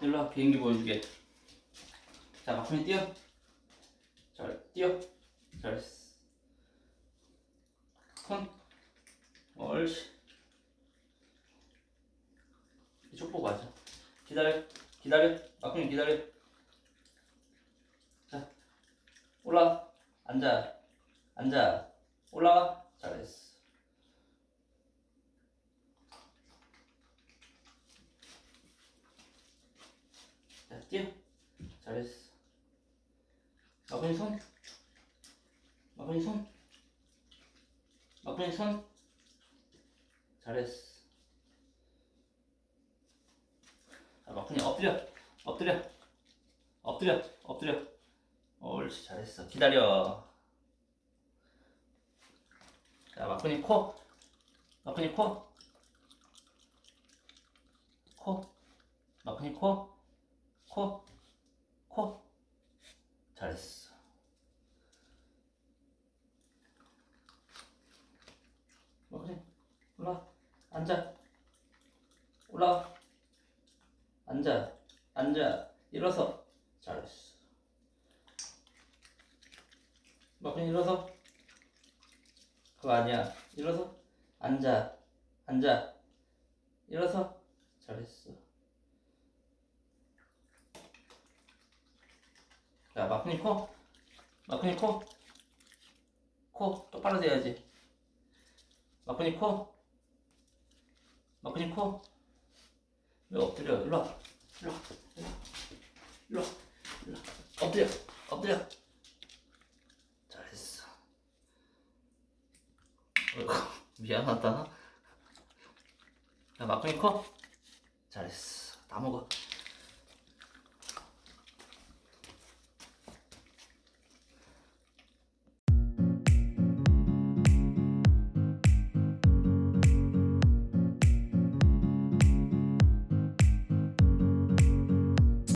일로와, 비행기 보여주게. 자, 마쿤이 뛰어. 잘, 뛰어. 잘, 손. 얼씨. 이쪽 보고 가자. 기다려, 기다려. 마쿤이 기다려. 자, 올라와. 앉아. 앉아. 올라와. 잘했어. 자, 뛰어. 잘했어. 마쿤이 손. 마쿤이 손. 마쿤이 손. 잘했어. 자, 마쿤이 엎드려. 엎드려. 엎드려. 엎드려. 옳지, 잘했어. 기다려. 자, 마쿤이 코. 마쿤이 코. 코. 마쿤이 코. 코. 코. 잘했어. 마쿤이 올라와. 앉아. 올라와. 앉아. 앉아. 일어서. 잘했어. 마쿤이 일어서. 그거 아니야. 일어서. 앉아. 앉아. 일어서. 잘했어. 자, 마쿤이 코. 마쿤이 코. 코. 똑바로 대야지. 마쿤이 코. 마쿤이 코. 왜 엎드려? 일로 와. 일로 와. 일로 와. 일로 와. 엎드려. 엎드려. 잘했어. 미안하다. 야, 마쿤이 커. 잘했어. 다 먹어.